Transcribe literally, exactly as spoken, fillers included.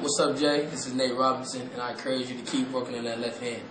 What's up, Jay? This is Nate Robinson, and I encourage you to keep working on that left hand.